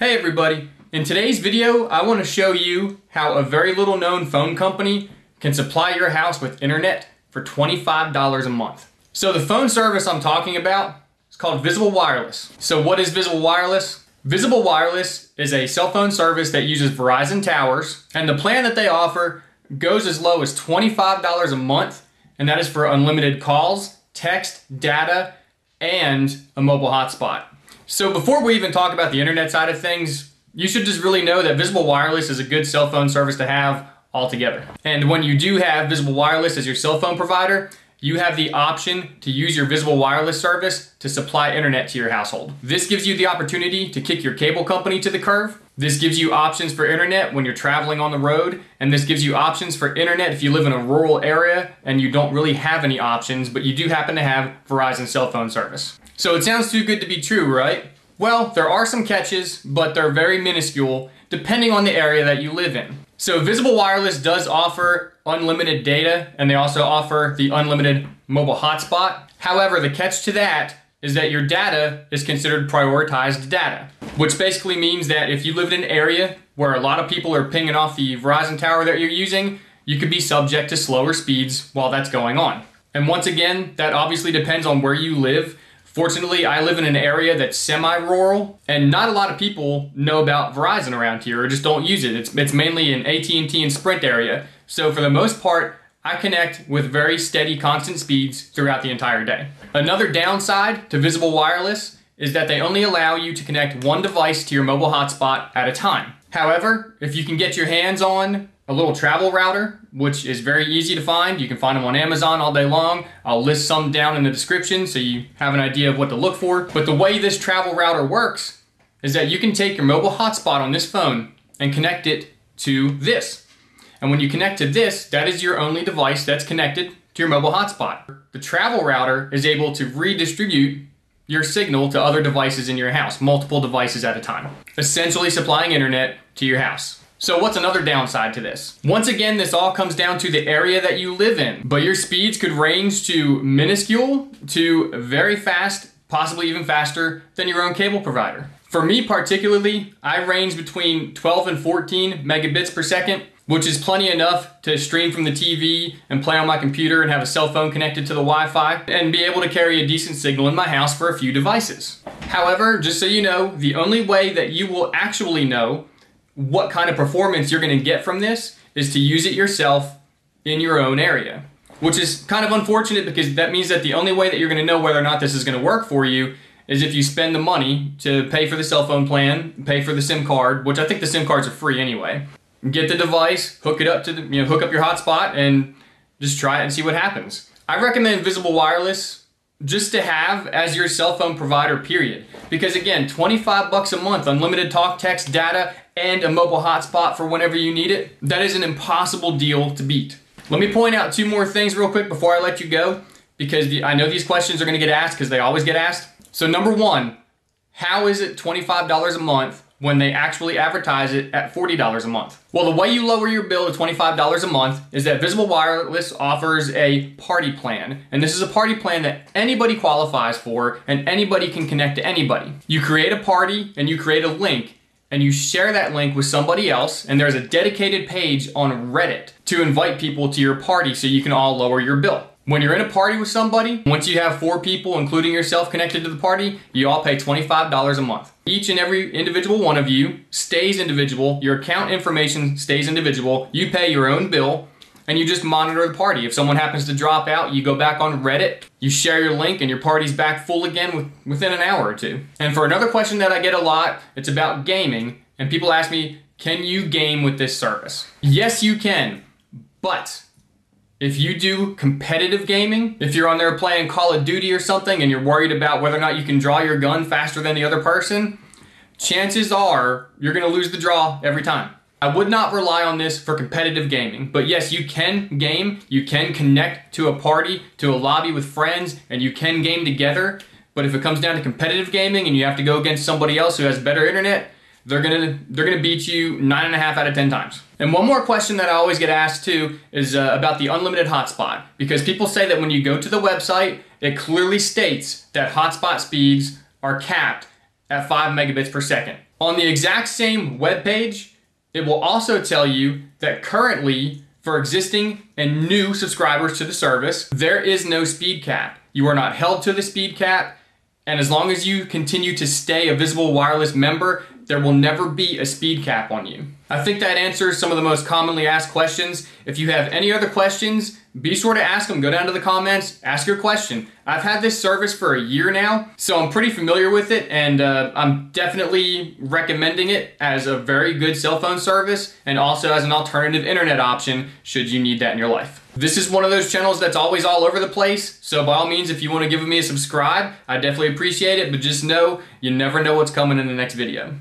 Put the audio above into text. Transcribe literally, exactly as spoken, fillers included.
Hey everybody, in today's video I want to show you how a very little known phone company can supply your house with internet for twenty-five dollars a month. So the phone service I'm talking about is called Visible Wireless. So what is Visible Wireless? Visible Wireless is a cell phone service that uses Verizon towers, and the plan that they offer goes as low as twenty-five dollars a month, and that is for unlimited calls, text, data, and a mobile hotspot. So before we even talk about the internet side of things, you should just really know that Visible Wireless is a good cell phone service to have altogether. And when you do have Visible Wireless as your cell phone provider, you have the option to use your Visible Wireless service to supply internet to your household. This gives you the opportunity to kick your cable company to the curb. This gives you options for internet when you're traveling on the road. And this gives you options for internet if you live in a rural area and you don't really have any options, but you do happen to have Verizon cell phone service. So it sounds too good to be true, right? Well, there are some catches, but they're very minuscule depending on the area that you live in. So Visible Wireless does offer unlimited data, and they also offer the unlimited mobile hotspot. However, the catch to that is that your data is considered prioritized data, which basically means that if you live in an area where a lot of people are pinging off the Verizon tower that you're using, you could be subject to slower speeds while that's going on. And once again, that obviously depends on where you live. Fortunately, I live in an area that's semi-rural, and not a lot of people know about Verizon around here or just don't use it. It's, it's mainly an A T and T and Sprint area. So for the most part, I connect with very steady, constant speeds throughout the entire day. Another downside to Visible Wireless is that they only allow you to connect one device to your mobile hotspot at a time. However, if you can get your hands on a little travel router, which is very easy to find. You can find them on Amazon all day long. I'll list some down in the description so you have an idea of what to look for. But the way this travel router works is that you can take your mobile hotspot on this phone and connect it to this. And when you connect to this, that is your only device that's connected to your mobile hotspot. The travel router is able to redistribute your signal to other devices in your house, multiple devices at a time, essentially supplying internet to your house. So what's another downside to this? Once again, this all comes down to the area that you live in, but your speeds could range to minuscule to very fast, possibly even faster than your own cable provider. For me particularly, I range between twelve and fourteen megabits per second, which is plenty enough to stream from the T V and play on my computer and have a cell phone connected to the Wi-Fi and be able to carry a decent signal in my house for a few devices. However, just so you know, the only way that you will actually know what kind of performance you're going to get from this is to use it yourself in your own area, which is kind of unfortunate because that means that the only way that you're going to know whether or not this is going to work for you is if you spend the money to pay for the cell phone plan, pay for the SIM card, which I think the SIM cards are free anyway. Get the device, hook it up to the, you know, hook up your hotspot and just try it and see what happens. I recommend Visible Wireless just to have as your cell phone provider, period. Because again, twenty-five bucks a month, unlimited talk, text, data, and a mobile hotspot for whenever you need it, that is an impossible deal to beat. Let me point out two more things real quick before I let you go, because the, I know these questions are gonna get asked because they always get asked. So number one, how is it twenty-five dollars a month when they actually advertise it at forty dollars a month? Well, the way you lower your bill to twenty-five dollars a month is that Visible Wireless offers a party plan. And this is a party plan that anybody qualifies for and anybody can connect to anybody. You create a party and you create a link and you share that link with somebody else, and there's a dedicated page on Reddit to invite people to your party so you can all lower your bill. When you're in a party with somebody, once you have four people, including yourself, connected to the party, you all pay twenty-five dollars a month. Each and every individual one of you stays individual, your account information stays individual, you pay your own bill, and you just monitor the party. If someone happens to drop out, you go back on Reddit, you share your link, and your party's back full again with, within an hour or two. And for another question that I get a lot, it's about gaming, and people ask me, can you game with this service? Yes, you can, but if you do competitive gaming, if you're on there playing Call of Duty or something and you're worried about whether or not you can draw your gun faster than the other person, chances are you're gonna lose the draw every time. I would not rely on this for competitive gaming, but yes, you can game, you can connect to a party, to a lobby with friends, and you can game together, but if it comes down to competitive gaming and you have to go against somebody else who has better internet, they're gonna, they're gonna beat you nine and a half out of ten times. And one more question that I always get asked too is uh, about the unlimited hotspot, because people say that when you go to the website, it clearly states that hotspot speeds are capped at five megabits per second. On the exact same web page, it will also tell you that currently, for existing and new subscribers to the service, there is no speed cap. You are not held to the speed cap, and as long as you continue to stay a Visible Wireless member, there will never be a speed cap on you. I think that answers some of the most commonly asked questions. If you have any other questions, be sure to ask them. Go down to the comments, ask your question. I've had this service for a year now, so I'm pretty familiar with it, and uh, I'm definitely recommending it as a very good cell phone service and also as an alternative internet option should you need that in your life. This is one of those channels that's always all over the place, so by all means, if you want to give me a subscribe, I definitely appreciate it, but just know you never know what's coming in the next video.